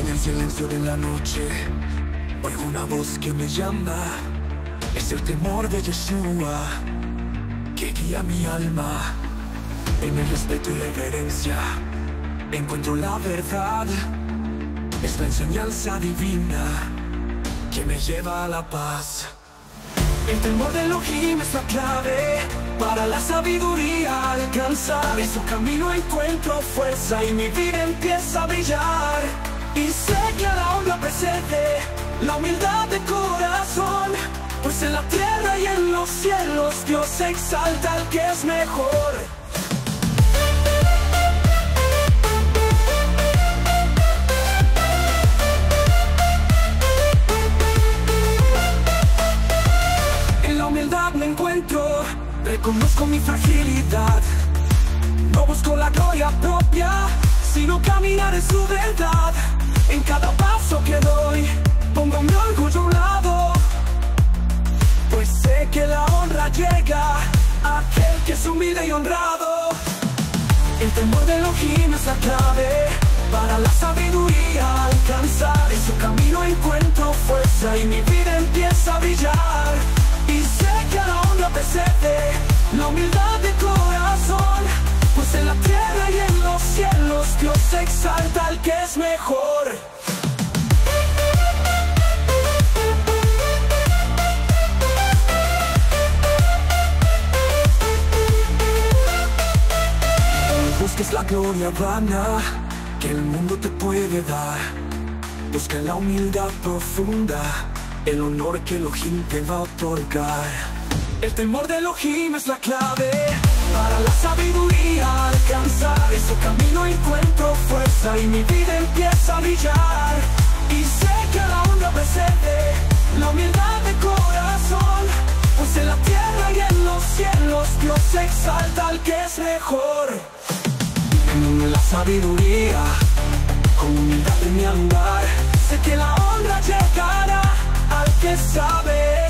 En el silencio de la noche oigo una voz que me llama. Es el temor de Yeshua que guía mi alma. En el respeto y reverencia encuentro la verdad. Es la enseñanza divina que me lleva a la paz. El temor de Elojim es la clave para la sabiduría alcanzar. En su camino encuentro fuerza y mi vida empieza a brillar. Y sé que a la honra precede la humildad de corazón, pues en la tierra y en los cielos Dios exalta al que es mejor. Reconozco mi fragilidad, no busco la gloria propia, sino caminar en su verdad. En cada paso que doy, pongo mi orgullo a un lado, pues sé que la honra llega a aquel que es humilde y honrado. El temor de Elojim es la clave para la sabiduría alcanzar. En su camino encuentro fuerza y mi vida empieza a brillar. Y sé que a la honra precede la humildad de corazón, pues en la tierra y en los cielos Dios exalta al que es mejor. No busques la gloria vana que el mundo te puede dar. Busca la humildad profunda, el honor que Elojim te va a otorgar. El temor de Elojim es la clave para la sabiduría alcanzar. En su camino encuentro fuerza y mi vida empieza a brillar. Y sé que a la honra precede la humildad de corazón, pues en la tierra y en los cielos Dios exalta al que es mejor. En la sabiduría, con humildad en mi andar, sé que la honra llegará al que sabe.